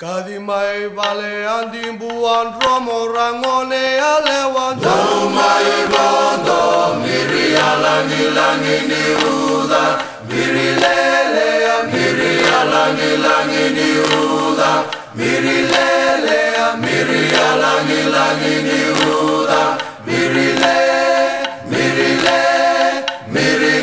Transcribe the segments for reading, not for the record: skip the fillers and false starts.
Kadimai vale andim buan romo rangone alewan. Domai bondo miri alangi langi niuda miri lele miri alangi langi niuda miri lele miri alangi langi niuda miri le miri le miri.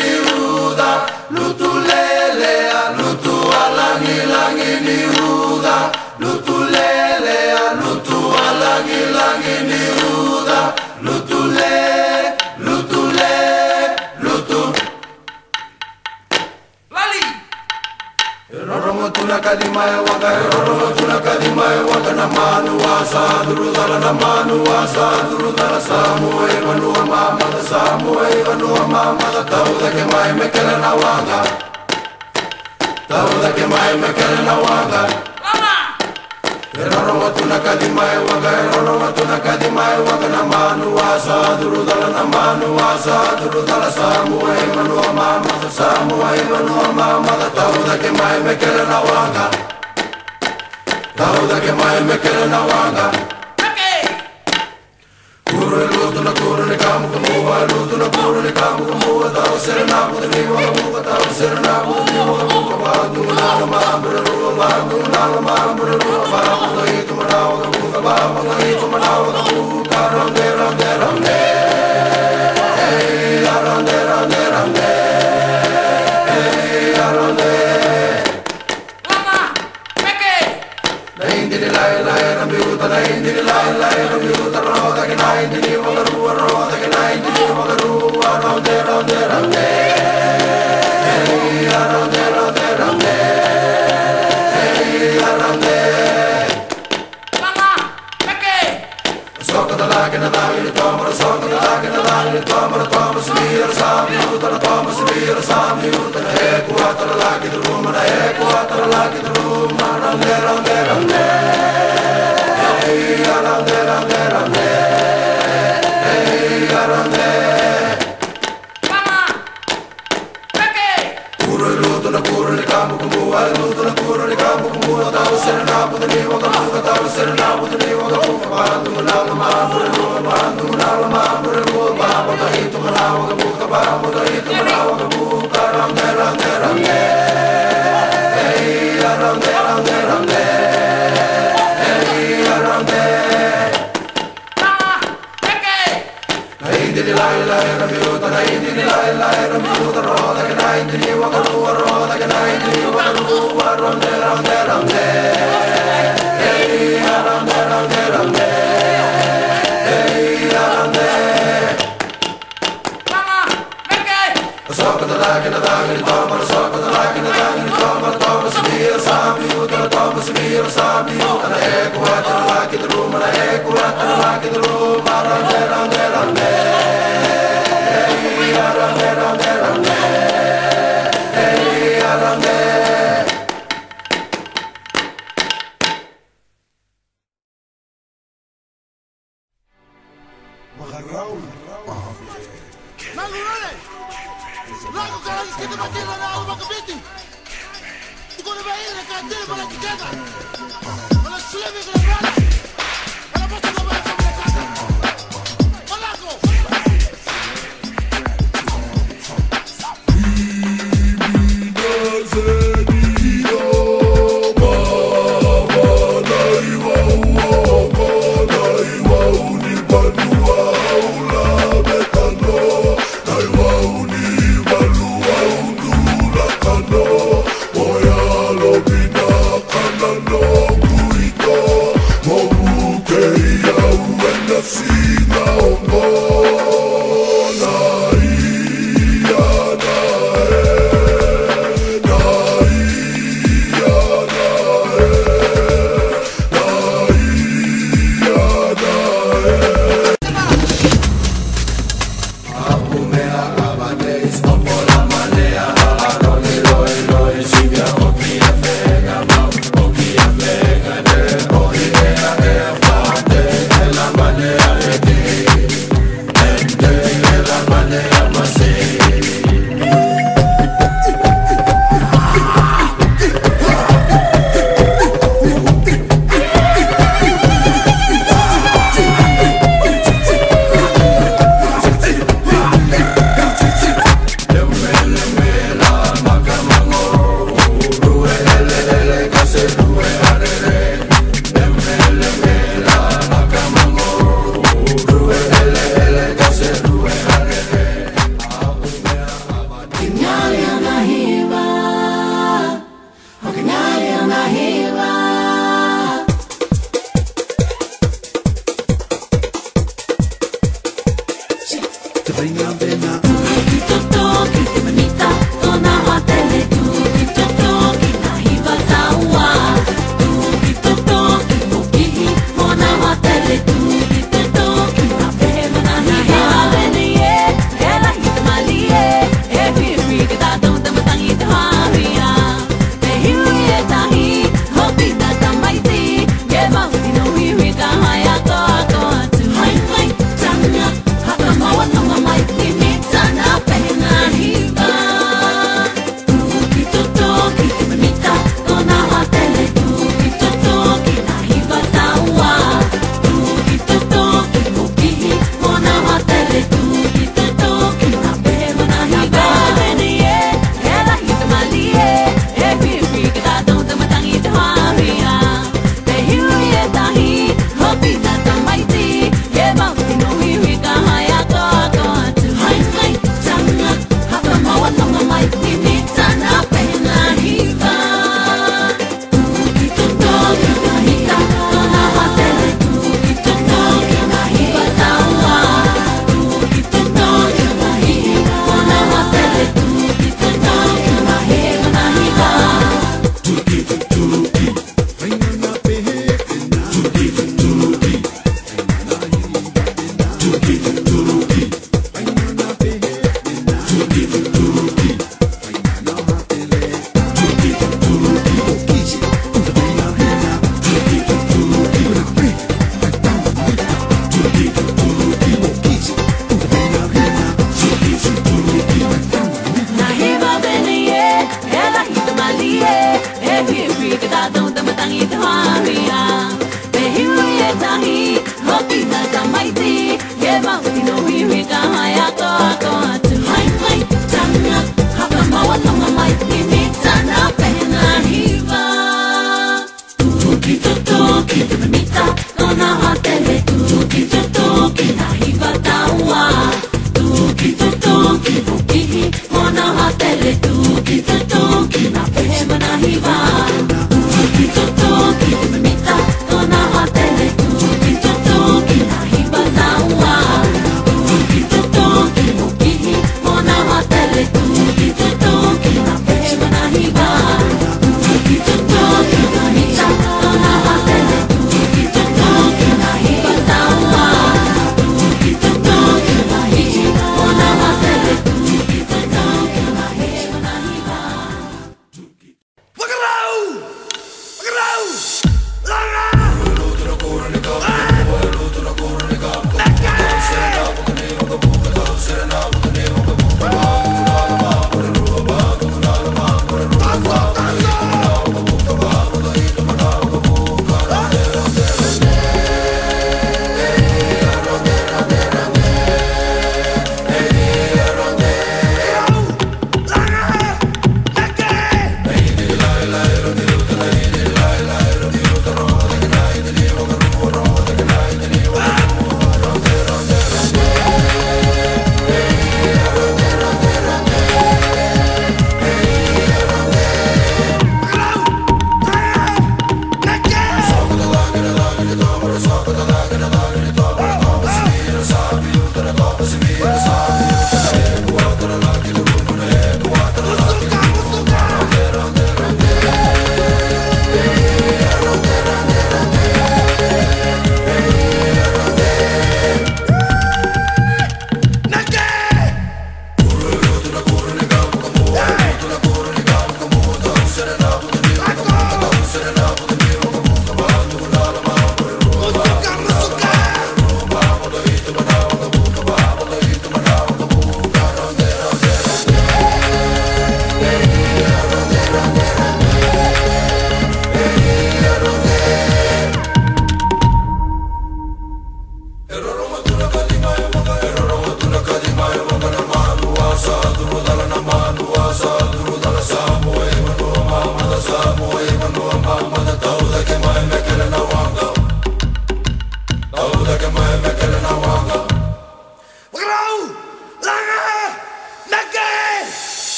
niuda lutu lele lutu alangi langi niuda lutu lele lutu alangi langi niuda lutu le lutu le lutu. Lali. Roromo tunakadi mai wanga. Samuel, Tauda que mai me queda na wanga. Okay. Kuru luto na kuru ne kamu kamu a luto na kuru ne kamu kamu a tau serena pude ni mo kamu tau serena pude ni mo kamu kamu na ma buru ma buru na ma buru ma buru itu mana kamu kamu itu mana kamu karande rande rande hey karande rande rande hey karande. You're gonna be in the goddamn together. Let's live in the